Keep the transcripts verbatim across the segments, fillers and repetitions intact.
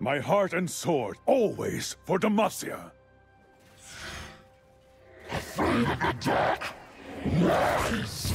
My heart and sword, always for Demacia! Afraid of the dark? Lies!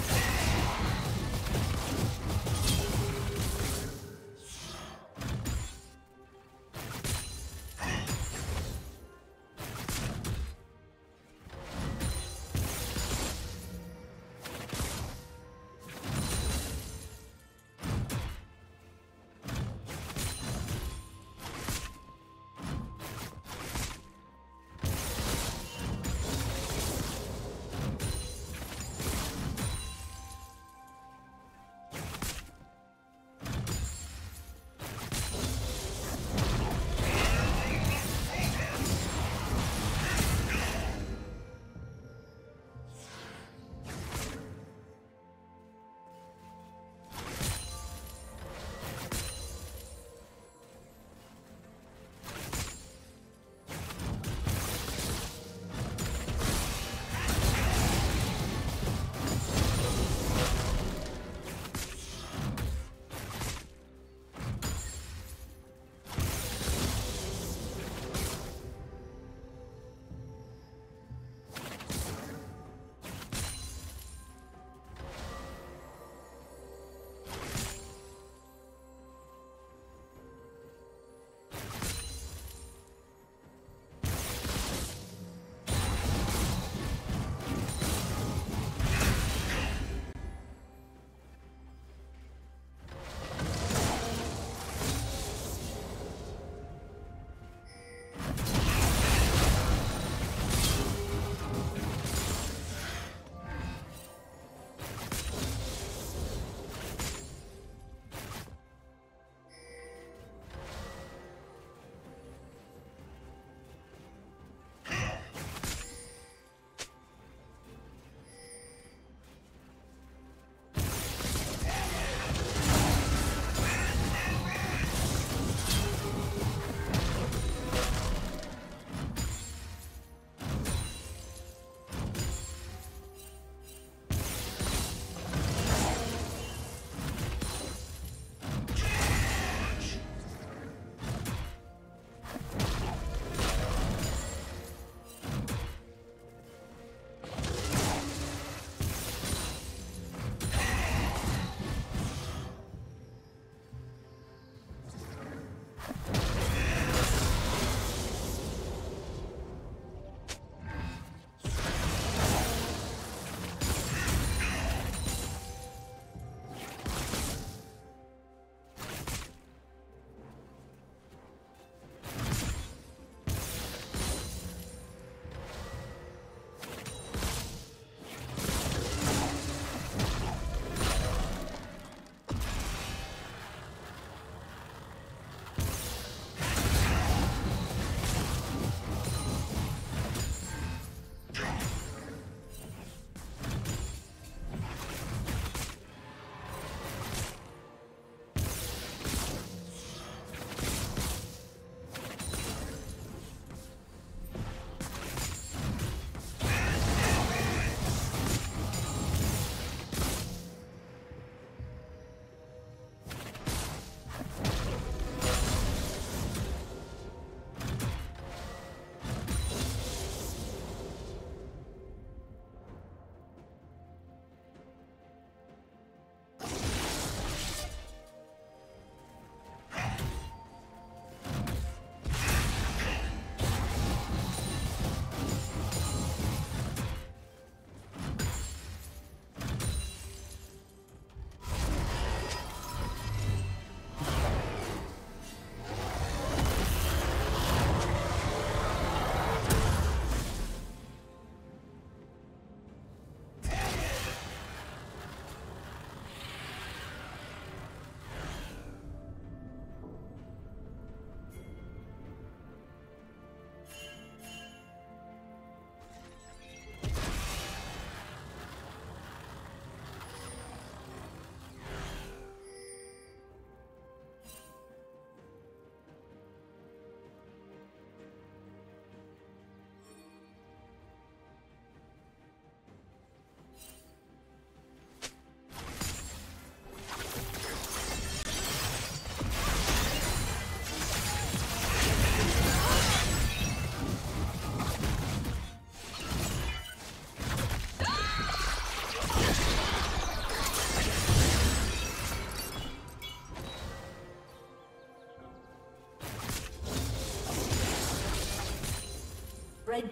Red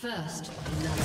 First love.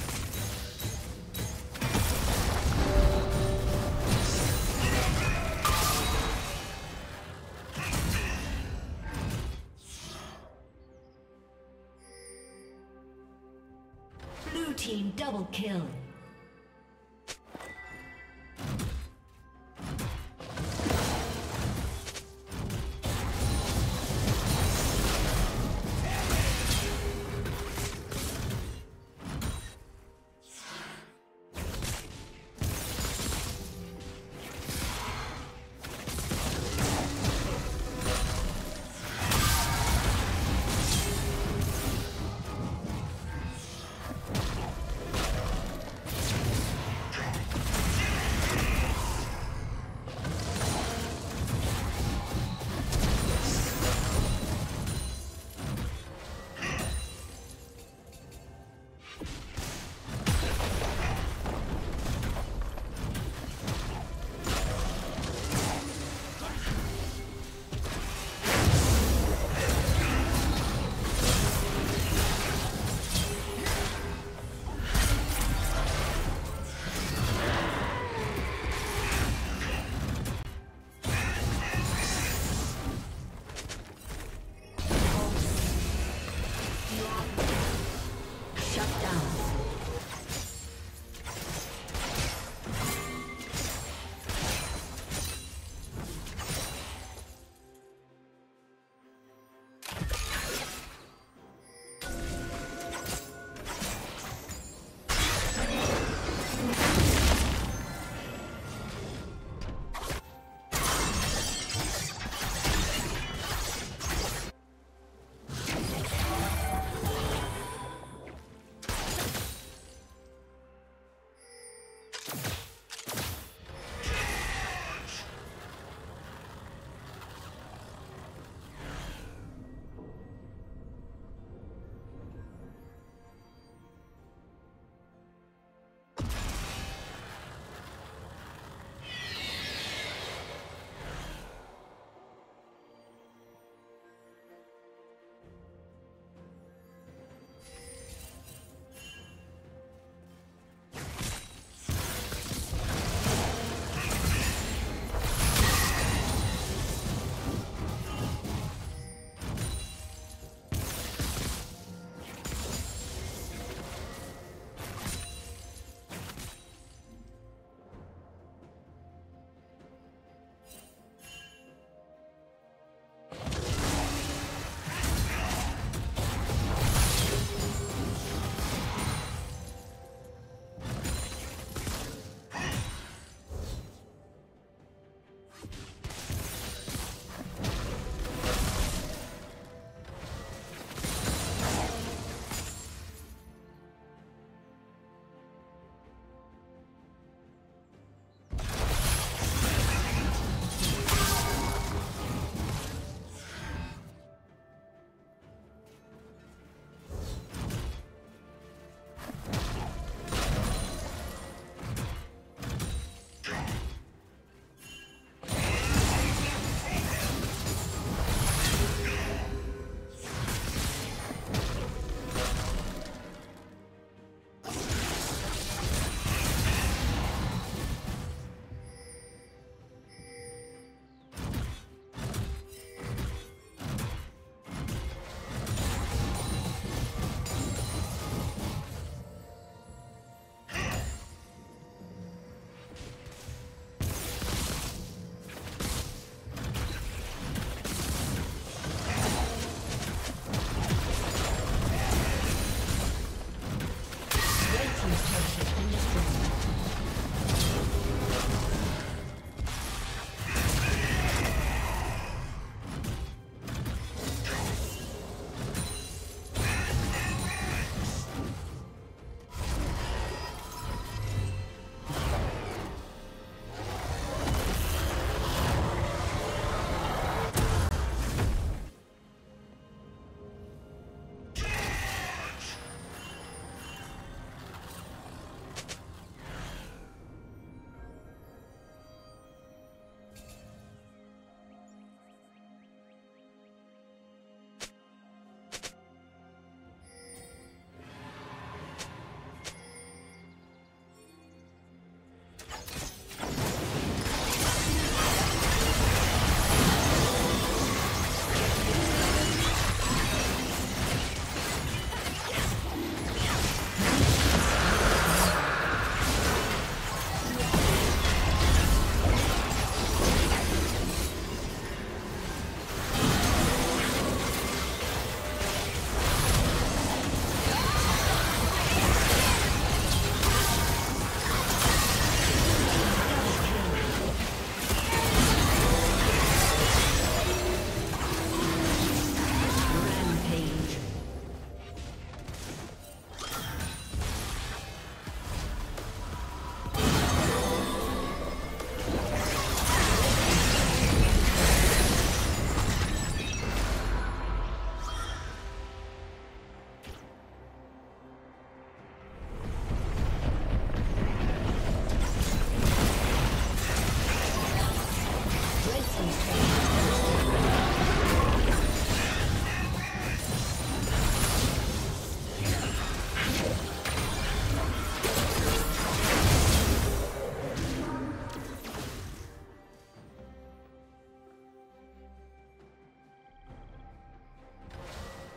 Blue team double kill.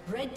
Red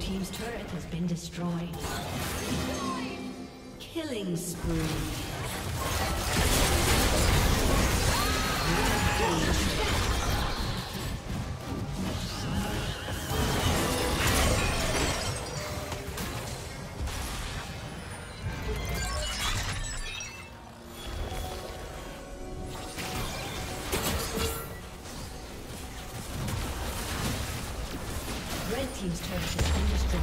Team's turret has been destroyed. Killing spree. Rampage. Team's turret has been destroyed.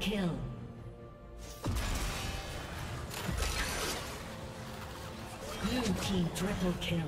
Kill. Blue team triple kill.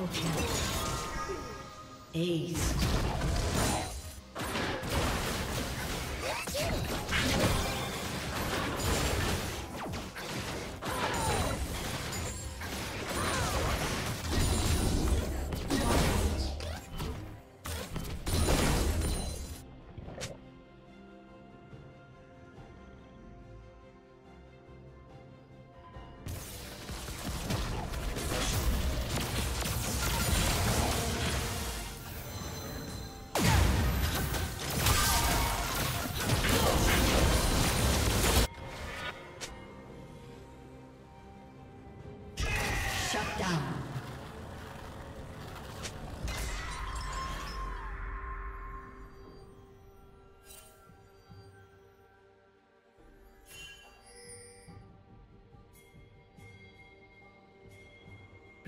Triple kill. Ace.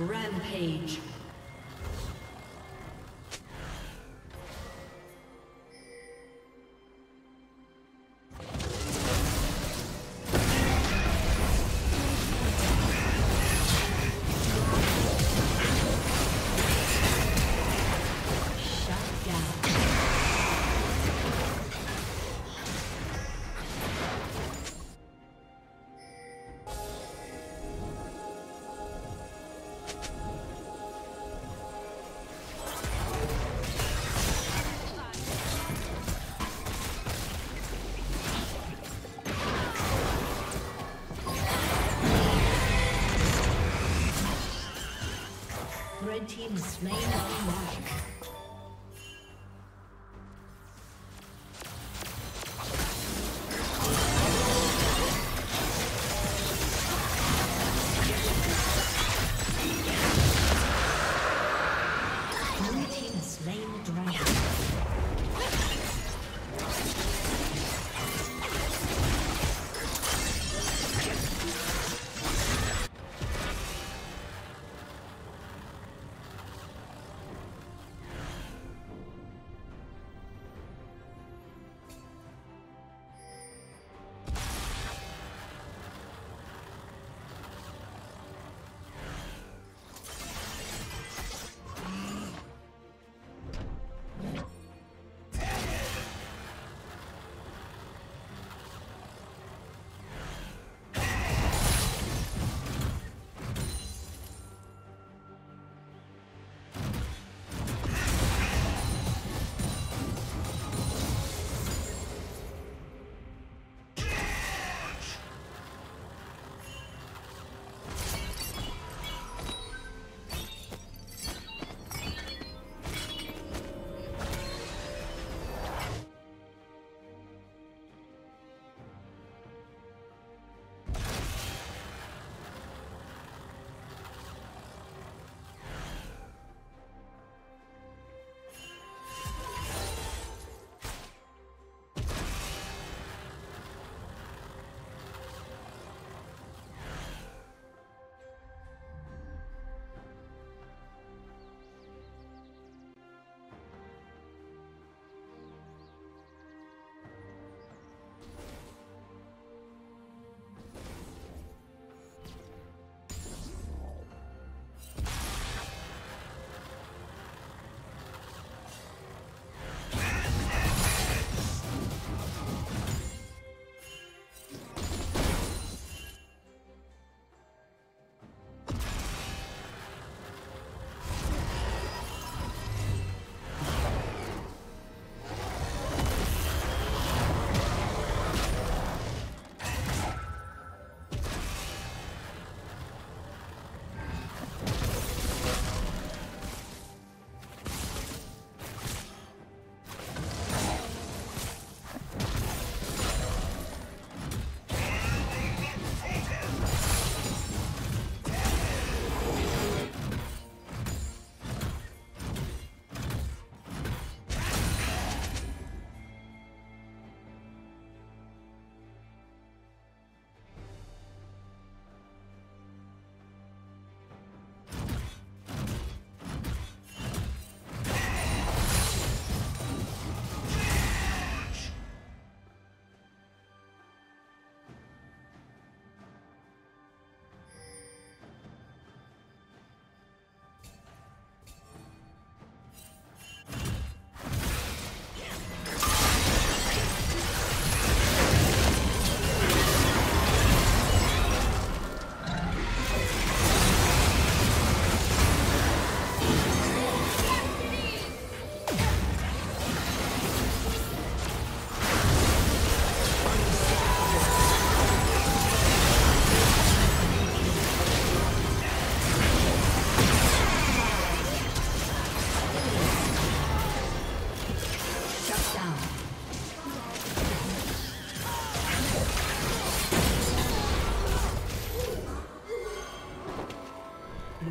Rampage. Team slain the mark.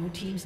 Blue team's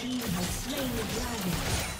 He has slain the dragon.